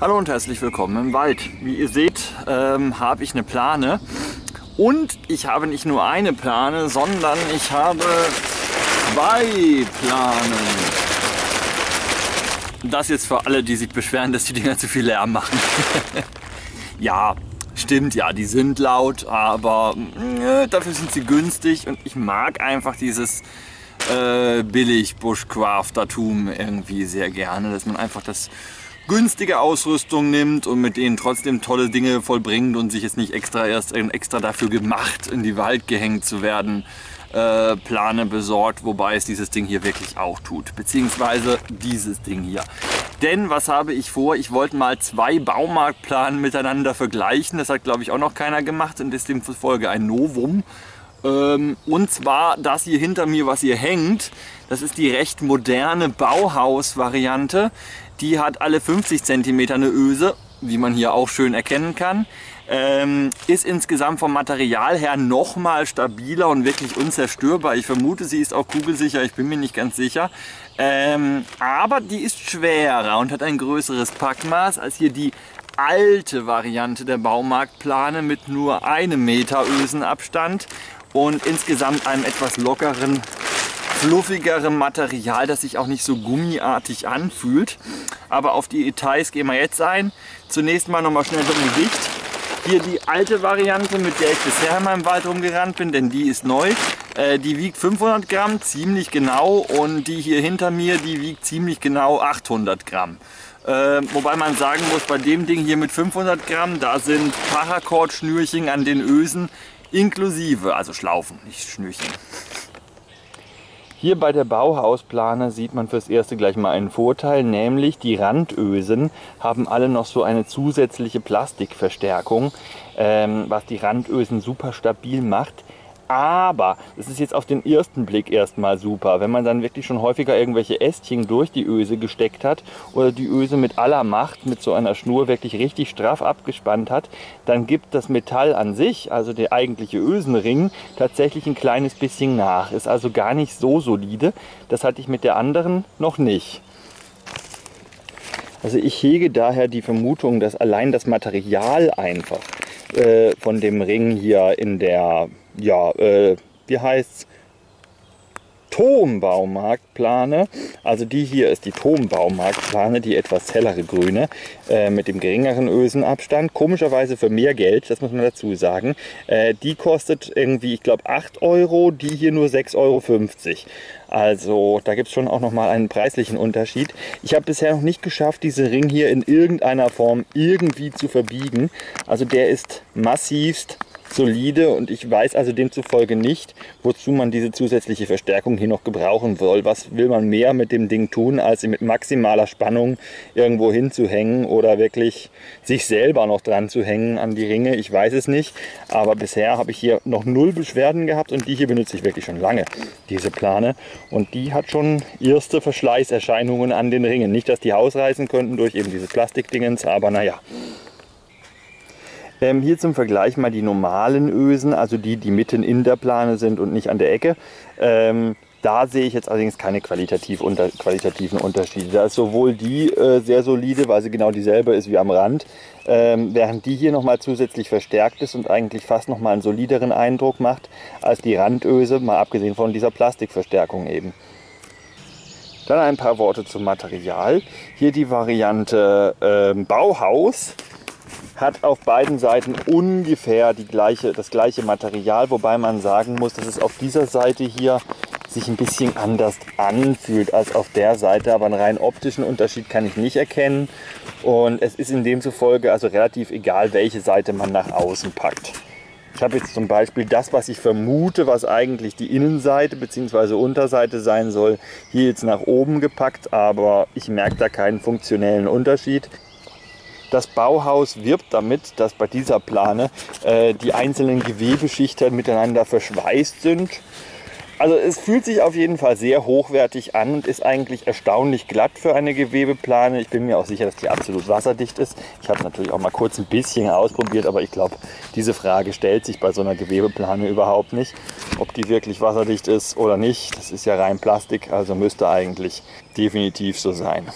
Hallo und herzlich willkommen im Wald. Wie ihr seht, habe ich eine Plane und ich habe nicht nur eine Plane, sondern ich habe zwei Planen. Das jetzt für alle, die sich beschweren, dass die Dinger zu viel Lärm machen. Ja, stimmt, ja, die sind laut, aber dafür sind sie günstig und ich mag einfach dieses billig Bushcrafter-Tum irgendwie sehr gerne, dass man einfach das günstige Ausrüstung nimmt und mit denen trotzdem tolle Dinge vollbringt und sich jetzt nicht extra dafür gemacht, in die Wald gehängt zu werden, Plane besorgt, wobei es dieses Ding hier wirklich auch tut, beziehungsweise dieses Ding hier. Denn was habe ich vor? Ich wollte mal zwei Baumarktplanen miteinander vergleichen, das hat glaube ich auch noch keiner gemacht und ist demzufolge ein Novum. Und zwar das hier hinter mir, was hier hängt, das ist die recht moderne Bauhaus-Variante. Die hat alle 50 cm eine Öse, wie man hier auch schön erkennen kann. Ist insgesamt vom Material her nochmal stabiler und wirklich unzerstörbar. Ich vermute, sie ist auch kugelsicher, ich bin mir nicht ganz sicher. Aber die ist schwerer und hat ein größeres Packmaß als hier die alte Variante der Baumarktplane mit nur 1 Meter Ösenabstand und insgesamt einem etwas lockeren, fluffigerem Material, das sich auch nicht so gummiartig anfühlt. Aber auf die Details gehen wir jetzt ein. Zunächst mal nochmal schnell zum Gewicht. Hier die alte Variante, mit der ich bisher in meinem Wald rumgerannt bin, denn die ist neu. Die wiegt 500 Gramm, ziemlich genau. Und die hier hinter mir, die wiegt ziemlich genau 800 Gramm. Wobei man sagen muss, bei dem Ding hier mit 500 Gramm, da sind Paracord-Schnürchen an den Ösen inklusive, also Schlaufen, nicht Schnürchen. Hier bei der Bauhausplane sieht man fürs Erste gleich mal einen Vorteil, nämlich die Randösen haben alle noch so eine zusätzliche Plastikverstärkung, was die Randösen super stabil macht. Aber das ist jetzt auf den ersten Blick erstmal super. Wenn man dann wirklich schon häufiger irgendwelche Ästchen durch die Öse gesteckt hat oder die Öse mit aller Macht mit so einer Schnur wirklich richtig straff abgespannt hat, dann gibt das Metall an sich, also der eigentliche Ösenring, tatsächlich ein kleines bisschen nach. Ist also gar nicht so solide. Das hatte ich mit der anderen noch nicht. Also ich hege daher die Vermutung, dass allein das Material einfach von dem Ring hier in der, ja, wie heißt's? Toom Baumarktplane. Also die hier ist die Toom Baumarktplane, die etwas hellere grüne, mit dem geringeren Ösenabstand. Komischerweise für mehr Geld, das muss man dazu sagen. Die kostet irgendwie, ich glaube, 8 Euro, die hier nur 6,50 Euro. Also da gibt es schon auch nochmal einen preislichen Unterschied. Ich habe bisher noch nicht geschafft, diesen Ring hier in irgendeiner Form irgendwie zu verbiegen. Also der ist massivst solide und ich weiß also demzufolge nicht, wozu man diese zusätzliche Verstärkung hier noch gebrauchen soll. Was will man mehr mit dem Ding tun, als sie mit maximaler Spannung irgendwo hinzuhängen oder wirklich sich selber noch dran zu hängen an die Ringe? Ich weiß es nicht, aber bisher habe ich hier noch 0 Beschwerden gehabt und die hier benutze ich wirklich schon lange, diese Plane. Und die hat schon erste Verschleißerscheinungen an den Ringen. Nicht, dass die ausreißen könnten durch eben diese Plastikdingens, aber naja. Hier zum Vergleich mal die normalen Ösen, also die, die mitten in der Plane sind und nicht an der Ecke. Da sehe ich jetzt allerdings keine qualitativen Unterschiede. Da ist sowohl die sehr solide, weil sie genau dieselbe ist wie am Rand, während die hier nochmal zusätzlich verstärkt ist und eigentlich fast nochmal einen solideren Eindruck macht als die Randöse, mal abgesehen von dieser Plastikverstärkung eben. Dann ein paar Worte zum Material. Hier die Variante Bauhaus. Hat auf beiden Seiten ungefähr das gleiche Material, wobei man sagen muss, dass es auf dieser Seite hier sich ein bisschen anders anfühlt als auf der Seite, aber einen rein optischen Unterschied kann ich nicht erkennen und es ist in demzufolge also relativ egal, welche Seite man nach außen packt. Ich habe jetzt zum Beispiel das, was ich vermute, was eigentlich die Innenseite bzw. Unterseite sein soll, hier jetzt nach oben gepackt, aber ich merke da keinen funktionellen Unterschied. Das Bauhaus wirbt damit, dass bei dieser Plane die einzelnen Gewebeschichten miteinander verschweißt sind. Also es fühlt sich auf jeden Fall sehr hochwertig an und ist eigentlich erstaunlich glatt für eine Gewebeplane. Ich bin mir auch sicher, dass die absolut wasserdicht ist. Ich habe natürlich auch mal kurz ein bisschen ausprobiert, aber ich glaube, diese Frage stellt sich bei so einer Gewebeplane überhaupt nicht. Ob die wirklich wasserdicht ist oder nicht, das ist ja rein Plastik, also müsste eigentlich definitiv so sein.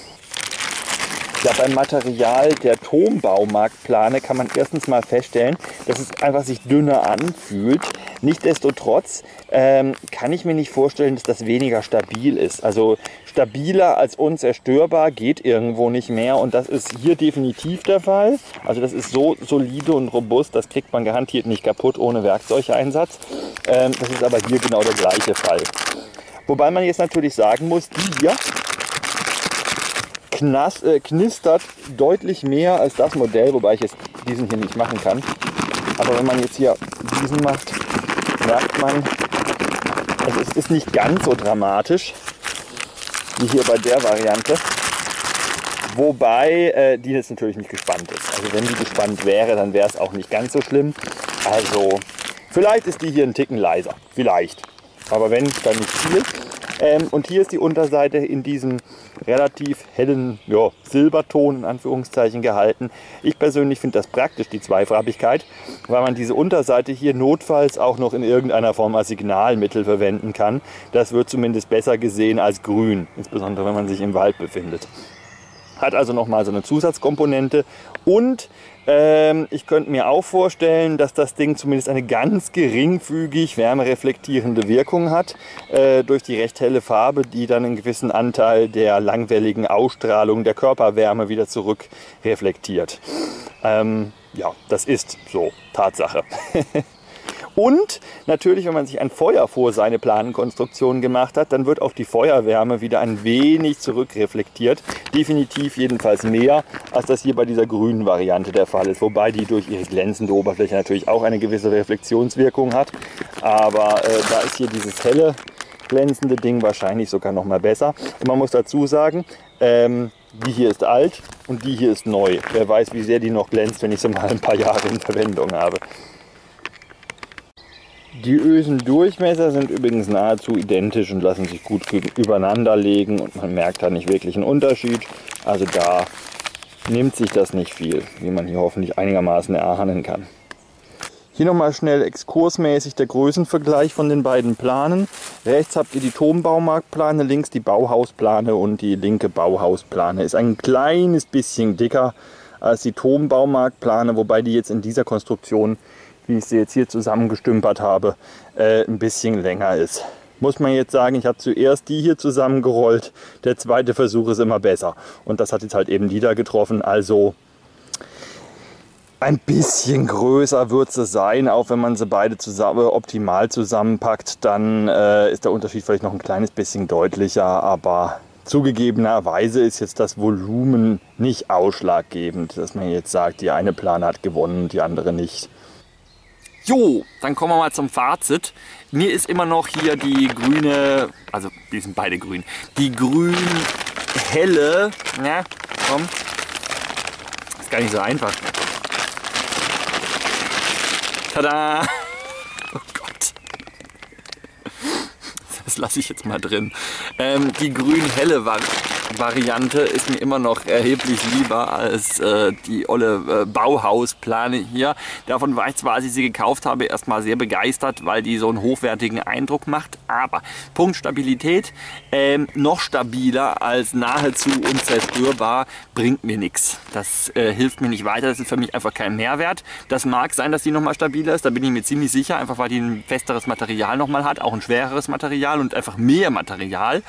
Ja, beim Material der Toom-Baumarktplane kann man erstens mal feststellen, dass es einfach sich dünner anfühlt. Nichtsdestotrotz kann ich mir nicht vorstellen, dass das weniger stabil ist. Also stabiler als unzerstörbar geht irgendwo nicht mehr und das ist hier definitiv der Fall. Also das ist so solide und robust, das kriegt man garantiert nicht kaputt ohne Werkzeugeinsatz. Das ist aber hier genau der gleiche Fall. Wobei man jetzt natürlich sagen muss, die hier knistert deutlich mehr als das Modell, wobei ich jetzt diesen hier nicht machen kann. Aber wenn man jetzt hier diesen macht, merkt man, also es ist nicht ganz so dramatisch wie hier bei der Variante. Wobei die jetzt natürlich nicht gespannt ist. Also wenn die gespannt wäre, dann wäre es auch nicht ganz so schlimm. Also vielleicht ist die hier einen Ticken leiser. Vielleicht. Aber wenn, dann nicht viel. Und hier ist die Unterseite in diesem relativ hellen Silberton in Anführungszeichen gehalten. Ich persönlich finde das praktisch, die Zweifarbigkeit, weil man diese Unterseite hier notfalls auch noch in irgendeiner Form als Signalmittel verwenden kann. Das wird zumindest besser gesehen als grün, insbesondere wenn man sich im Wald befindet. Hat also nochmal so eine Zusatzkomponente und ich könnte mir auch vorstellen, dass das Ding zumindest eine ganz geringfügig wärmereflektierende Wirkung hat durch die recht helle Farbe, die dann einen gewissen Anteil der langwelligen Ausstrahlung der Körperwärme wieder zurückreflektiert. Ja, das ist so Tatsache. Und natürlich, wenn man sich ein Feuer vor seine Planenkonstruktion gemacht hat, dann wird auch die Feuerwärme wieder ein wenig zurückreflektiert. Definitiv jedenfalls mehr, als das hier bei dieser grünen Variante der Fall ist. Wobei die durch ihre glänzende Oberfläche natürlich auch eine gewisse Reflexionswirkung hat. Aber da ist hier dieses helle, glänzende Ding wahrscheinlich sogar noch mal besser. Und man muss dazu sagen, die hier ist alt und die hier ist neu. Wer weiß, wie sehr die noch glänzt, wenn ich sie mal ein paar Jahre in Verwendung habe. Die Ösendurchmesser sind übrigens nahezu identisch und lassen sich gut übereinander legen und man merkt da nicht wirklich einen Unterschied. Also da nimmt sich das nicht viel, wie man hier hoffentlich einigermaßen erahnen kann. Hier nochmal schnell exkursmäßig der Größenvergleich von den beiden Planen. Rechts habt ihr die Toom-Baumarktplane, links die Bauhausplane und die linke Bauhausplane ist ein kleines bisschen dicker als die Toom-Baumarktplane, wobei die jetzt in dieser Konstruktion, wie ich sie jetzt hier zusammengestümpert habe, ein bisschen länger ist. Muss man jetzt sagen, ich habe zuerst die hier zusammengerollt, der zweite Versuch ist immer besser. Und das hat jetzt halt eben die da getroffen, also ein bisschen größer wird sie sein, auch wenn man sie beide optimal zusammenpackt, dann ist der Unterschied vielleicht noch ein kleines bisschen deutlicher, aber zugegebenerweise ist jetzt das Volumen nicht ausschlaggebend, dass man jetzt sagt, die eine Plane hat gewonnen, die andere nicht. Jo, dann kommen wir mal zum Fazit. Mir ist immer noch hier die grüne, also die sind beide grün, die grün-helle, ja, komm, ist gar nicht so einfach. Tada! Oh Gott. Das lasse ich jetzt mal drin. Die grün-helle Variante ist mir immer noch erheblich lieber als die olle Bauhausplane hier. Davon war ich zwar, als ich sie gekauft habe, erstmal sehr begeistert, weil die so einen hochwertigen Eindruck macht, aber Punkt Stabilität, noch stabiler als nahezu unzerstörbar, bringt mir nichts. Das hilft mir nicht weiter, das ist für mich einfach kein Mehrwert. Das mag sein, dass die nochmal stabiler ist, da bin ich mir ziemlich sicher, einfach weil die ein festeres Material nochmal hat, auch ein schwereres Material und einfach mehr Material.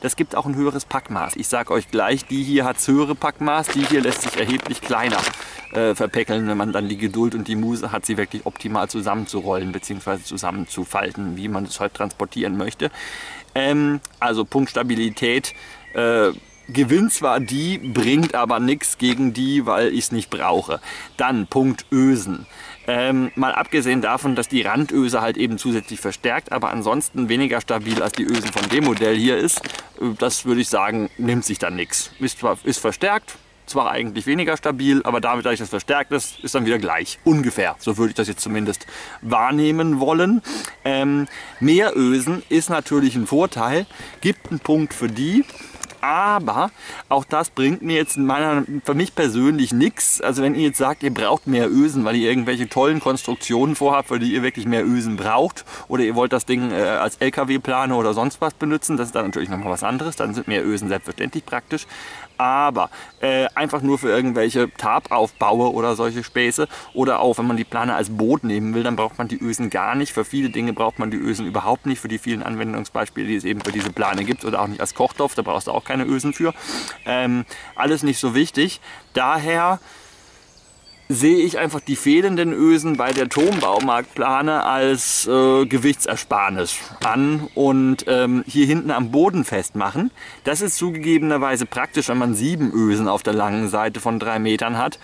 Das gibt auch ein höheres Packmaß. Ich sage euch gleich, die hier hat das höhere Packmaß, die hier lässt sich erheblich kleiner verpäckeln, wenn man dann die Geduld und die Muße hat, sie wirklich optimal zusammenzurollen bzw. zusammenzufalten, wie man es heute transportieren möchte. Also Punkt Stabilität gewinnt zwar die, bringt aber nichts gegen die, weil ich es nicht brauche. Dann Punkt Ösen. Mal abgesehen davon, dass die Randöse halt eben zusätzlich verstärkt, aber ansonsten weniger stabil als die Ösen von dem Modell hier ist. Das würde ich sagen, nimmt sich dann nichts. Ist verstärkt, zwar eigentlich weniger stabil, aber damit, dass das verstärkt ist, ist dann wieder gleich. Ungefähr, so würde ich das jetzt zumindest wahrnehmen wollen. Mehr Ösen ist natürlich ein Vorteil, gibt einen Punkt für die. Aber auch das bringt mir jetzt für mich persönlich nichts. Also wenn ihr jetzt sagt, ihr braucht mehr Ösen, weil ihr irgendwelche tollen Konstruktionen vorhabt, für die ihr wirklich mehr Ösen braucht, oder ihr wollt das Ding als LKW-Plane oder sonst was benutzen, das ist dann natürlich nochmal was anderes. Dann sind mehr Ösen selbstverständlich praktisch. Aber einfach nur für irgendwelche Tarpaufbaue oder solche Späße, oder auch wenn man die Plane als Boot nehmen will, dann braucht man die Ösen gar nicht. Für viele Dinge braucht man die Ösen überhaupt nicht, für die vielen Anwendungsbeispiele, die es eben für diese Plane gibt, oder auch nicht als Kochtopf, da brauchst du auch keine Ösen für. Alles nicht so wichtig. Daher sehe ich einfach die fehlenden Ösen bei der Toom-Baumarktplane als Gewichtsersparnis an und hier hinten am Boden festmachen. Das ist zugegebenerweise praktisch, wenn man 7 Ösen auf der langen Seite von 3 Metern hat.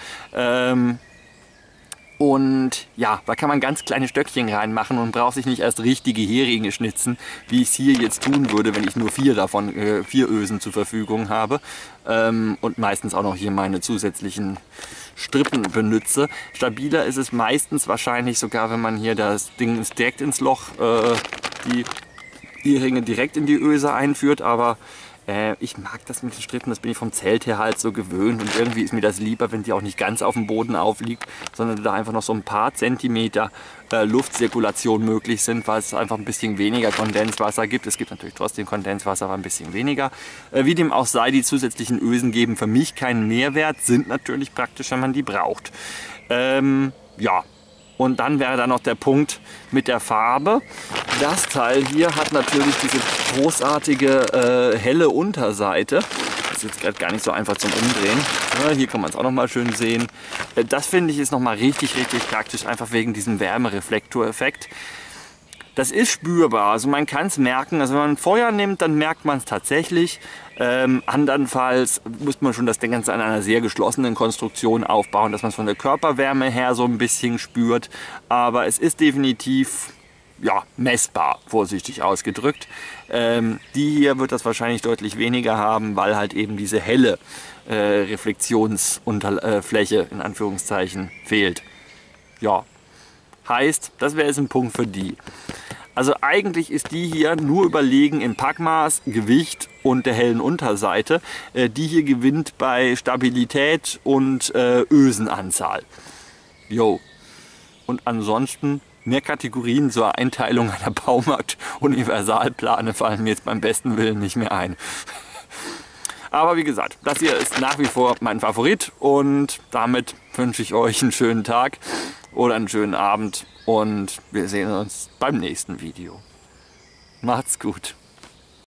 Und ja, da kann man ganz kleine Stöckchen reinmachen und braucht sich nicht erst richtige Heringe schnitzen, wie ich es hier jetzt tun würde, wenn ich nur 4 Ösen zur Verfügung habe. Und meistens auch noch hier meine zusätzlichen Strippen benutze. Stabiler ist es meistens wahrscheinlich sogar, wenn man hier das Ding direkt ins Loch, die Heringe direkt in die Öse einführt, aber ich mag das mit den Strippen, das bin ich vom Zelt her halt so gewöhnt, und irgendwie ist mir das lieber, wenn die auch nicht ganz auf dem Boden aufliegt, sondern da einfach noch so ein paar Zentimeter Luftzirkulation möglich sind, weil es einfach ein bisschen weniger Kondenswasser gibt. Es gibt natürlich trotzdem Kondenswasser, aber ein bisschen weniger. Wie dem auch sei, die zusätzlichen Ösen geben für mich keinen Mehrwert, sind natürlich praktisch, wenn man die braucht. Ja. Und dann wäre da noch der Punkt mit der Farbe. Das Teil hier hat natürlich diese großartige helle Unterseite. Das ist jetzt gerade gar nicht so einfach zum Umdrehen. Ja, hier kann man es auch nochmal schön sehen. Das finde ich ist nochmal richtig, richtig praktisch, einfach wegen diesem Wärmereflektoreffekt. Das ist spürbar, also man kann es merken. Also wenn man Feuer nimmt, dann merkt man es tatsächlich. Andernfalls muss man schon das Ganze an einer sehr geschlossenen Konstruktion aufbauen, dass man es von der Körperwärme her so ein bisschen spürt. Aber es ist definitiv ja, messbar, vorsichtig ausgedrückt. Die hier wird das wahrscheinlich deutlich weniger haben, weil halt eben diese helle Reflexionsfläche in Anführungszeichen fehlt. Ja, heißt, das wäre jetzt ein Punkt für die. Also eigentlich ist die hier nur überlegen im Packmaß, Gewicht und der hellen Unterseite. Die hier gewinnt bei Stabilität und Ösenanzahl. Jo. Und ansonsten mehr Kategorien zur Einteilung einer Baumarkt-Universalplane fallen mir jetzt beim besten Willen nicht mehr ein. Aber wie gesagt, das hier ist nach wie vor mein Favorit, und damit wünsche ich euch einen schönen Tag oder einen schönen Abend, und wir sehen uns beim nächsten Video. Macht's gut!